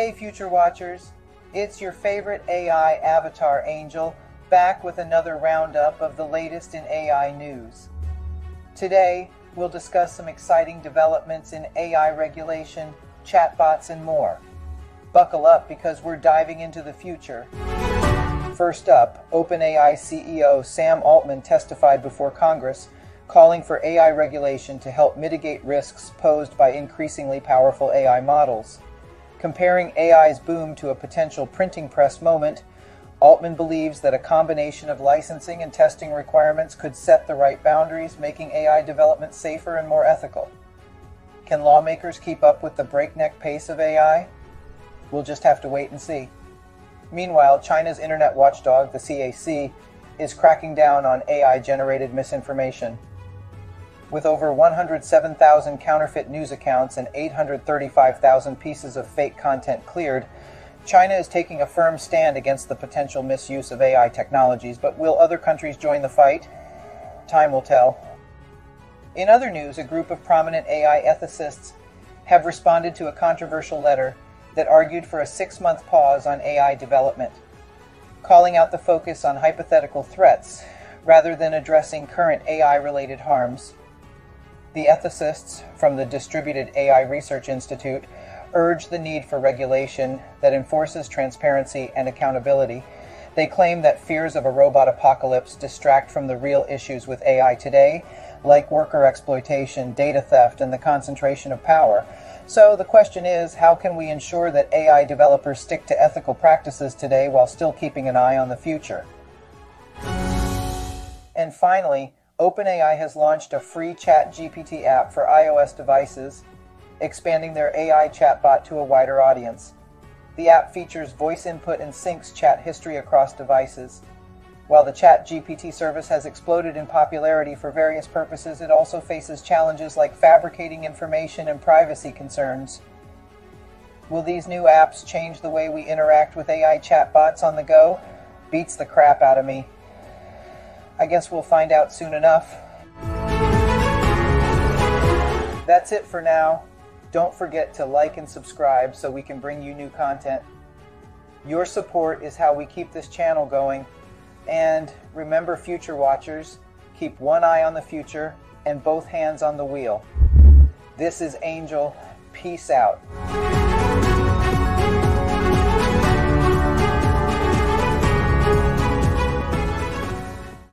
Hey future watchers, it's your favorite AI avatar angel back with another roundup of the latest in AI news. Today, we'll discuss some exciting developments in AI regulation, chatbots, and more. Buckle up because we're diving into the future. First up, OpenAI CEO Sam Altman testified before Congress, calling for AI regulation to help mitigate risks posed by increasingly powerful AI models. Comparing AI's boom to a potential printing press moment, Altman believes that a combination of licensing and testing requirements could set the right boundaries, making AI development safer and more ethical. Can lawmakers keep up with the breakneck pace of AI? We'll just have to wait and see. Meanwhile, China's internet watchdog, the CAC, is cracking down on AI-generated misinformation. With over 107,000 counterfeit news accounts and 835,000 pieces of fake content cleared, China is taking a firm stand against the potential misuse of AI technologies, but will other countries join the fight? Time will tell. In other news, a group of prominent AI ethicists have responded to a controversial letter that argued for a 6-month pause on AI development, calling out the focus on hypothetical threats rather than addressing current AI-related harms. The ethicists from the Distributed AI Research Institute urge the need for regulation that enforces transparency and accountability. They claim that fears of a robot apocalypse distract from the real issues with AI today, like worker exploitation, data theft, and the concentration of power. So the question is, how can we ensure that AI developers stick to ethical practices today while still keeping an eye on the future? And finally, OpenAI has launched a free ChatGPT app for iOS devices, expanding their AI chatbot to a wider audience. The app features voice input and syncs chat history across devices. While the ChatGPT service has exploded in popularity for various purposes, it also faces challenges like fabricating information and privacy concerns. Will these new apps change the way we interact with AI chatbots on the go? Beats the crap out of me. I guess we'll find out soon enough. That's it for now. Don't forget to like and subscribe so we can bring you new content. Your support is how we keep this channel going. And remember, future watchers, keep one eye on the future and both hands on the wheel. This is Angel. Peace out.